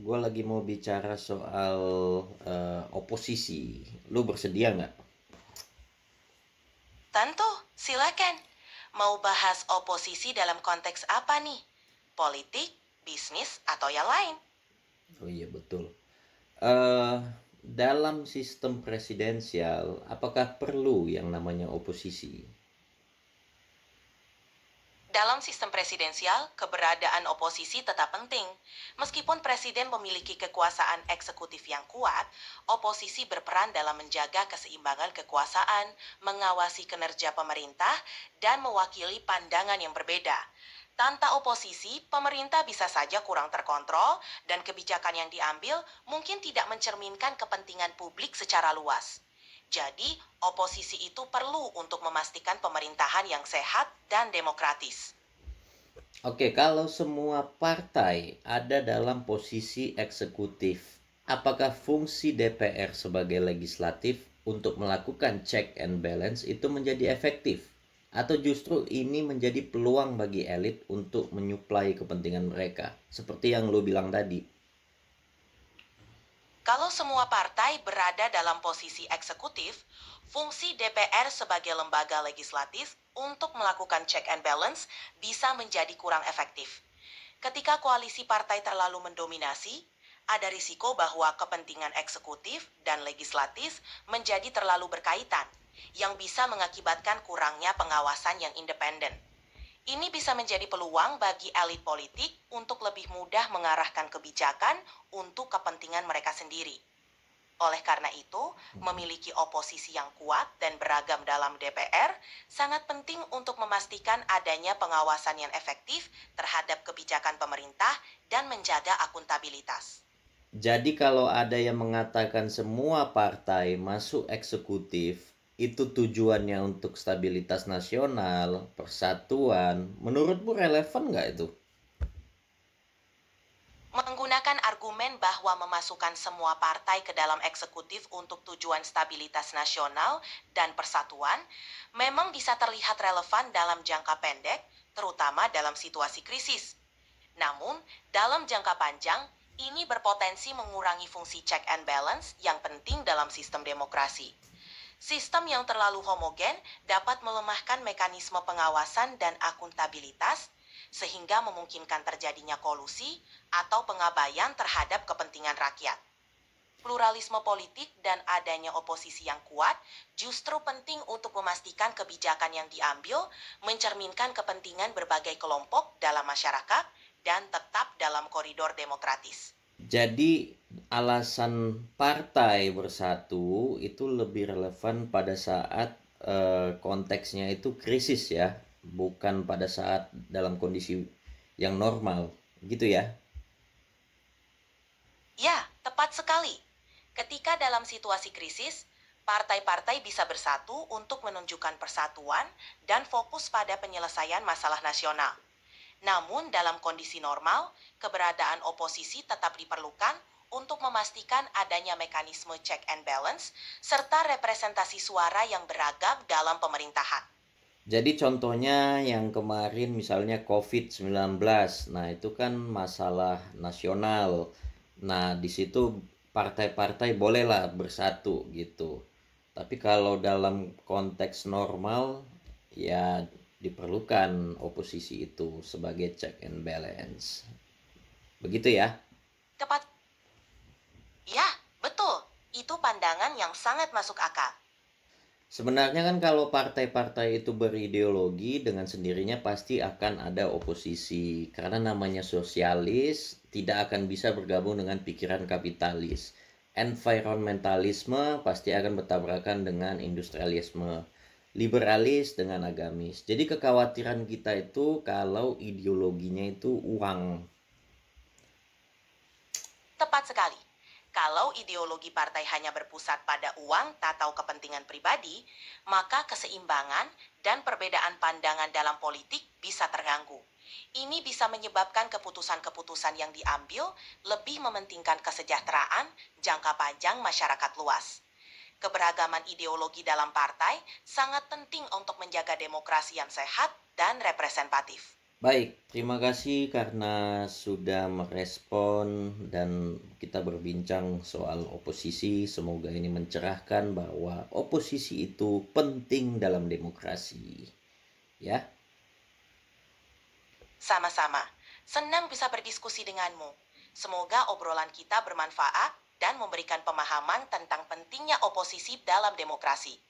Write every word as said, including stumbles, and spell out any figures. Gue lagi mau bicara soal uh, oposisi. Lu bersedia nggak? Tentu, silakan. Mau bahas oposisi dalam konteks apa nih? Politik, bisnis, atau yang lain? Oh iya, betul. Uh, dalam sistem presidensial, apakah perlu yang namanya oposisi? Dalam sistem presidensial, keberadaan oposisi tetap penting. Meskipun presiden memiliki kekuasaan eksekutif yang kuat, oposisi berperan dalam menjaga keseimbangan kekuasaan, mengawasi kinerja pemerintah, dan mewakili pandangan yang berbeda. Tanpa oposisi, pemerintah bisa saja kurang terkontrol dan kebijakan yang diambil mungkin tidak mencerminkan kepentingan publik secara luas. Jadi, oposisi itu perlu untuk memastikan pemerintahan yang sehat dan demokratis. Oke, kalau semua partai ada dalam posisi eksekutif, apakah fungsi D P R sebagai legislatif untuk melakukan check and balance itu menjadi efektif? Atau justru ini menjadi peluang bagi elit untuk menyuplai kepentingan mereka, seperti yang lo bilang tadi? Kalau semua partai berada dalam posisi eksekutif, fungsi D P R sebagai lembaga legislatif untuk melakukan check and balance bisa menjadi kurang efektif. Ketika koalisi partai terlalu mendominasi, ada risiko bahwa kepentingan eksekutif dan legislatif menjadi terlalu berkaitan, yang bisa mengakibatkan kurangnya pengawasan yang independen. Ini bisa menjadi peluang bagi elit politik untuk lebih mudah mengarahkan kebijakan untuk kepentingan mereka sendiri. Oleh karena itu, memiliki oposisi yang kuat dan beragam dalam D P R sangat penting untuk memastikan adanya pengawasan yang efektif terhadap kebijakan pemerintah dan menjaga akuntabilitas. Jadi kalau ada yang mengatakan semua partai masuk eksekutif, itu tujuannya untuk stabilitas nasional, persatuan. Menurutmu relevan nggak itu? Menggunakan argumen bahwa memasukkan semua partai ke dalam eksekutif untuk tujuan stabilitas nasional dan persatuan memang bisa terlihat relevan dalam jangka pendek, terutama dalam situasi krisis. Namun, dalam jangka panjang, ini berpotensi mengurangi fungsi check and balance yang penting dalam sistem demokrasi. Sistem yang terlalu homogen dapat melemahkan mekanisme pengawasan dan akuntabilitas, sehingga memungkinkan terjadinya kolusi atau pengabaian terhadap kepentingan rakyat. Pluralisme politik dan adanya oposisi yang kuat justru penting untuk memastikan kebijakan yang diambil mencerminkan kepentingan berbagai kelompok dalam masyarakat dan tetap dalam koridor demokratis. Jadi alasan partai bersatu itu lebih relevan pada saat uh, konteksnya itu krisis ya, bukan pada saat dalam kondisi yang normal, gitu ya? Ya, tepat sekali. Ketika dalam situasi krisis, partai-partai bisa bersatu untuk menunjukkan persatuan dan fokus pada penyelesaian masalah nasional. Namun dalam kondisi normal, keberadaan oposisi tetap diperlukan untuk memastikan adanya mekanisme check and balance serta representasi suara yang beragam dalam pemerintahan. Jadi contohnya yang kemarin misalnya covid sembilan belas, nah itu kan masalah nasional. Nah di situ partai-partai bolehlah bersatu gitu. Tapi kalau dalam konteks normal ya diperlukan oposisi itu sebagai check and balance. Begitu ya? Tepat. Ya, betul. Itu pandangan yang sangat masuk akal. Sebenarnya kan kalau partai-partai itu berideologi, dengan sendirinya pasti akan ada oposisi. Karena namanya sosialis, tidak akan bisa bergabung dengan pikiran kapitalis. Environmentalisme pasti akan bertabrakan dengan industrialisme. Liberalis dengan agamis. Jadi kekhawatiran kita itu kalau ideologinya itu uang. Tepat sekali. Kalau ideologi partai hanya berpusat pada uang atau kepentingan pribadi, maka keseimbangan dan perbedaan pandangan dalam politik bisa terganggu. Ini bisa menyebabkan keputusan-keputusan yang diambil lebih mementingkan kesejahteraan jangka panjang masyarakat luas. Keberagaman ideologi dalam partai sangat penting untuk menjaga demokrasi yang sehat dan representatif. Baik, terima kasih karena sudah merespon dan kita berbincang soal oposisi. Semoga ini mencerahkan bahwa oposisi itu penting dalam demokrasi. Ya. Sama-sama. Senang bisa berdiskusi denganmu. Semoga obrolan kita bermanfaat dan memberikan pemahaman tentang pentingnya oposisi dalam demokrasi.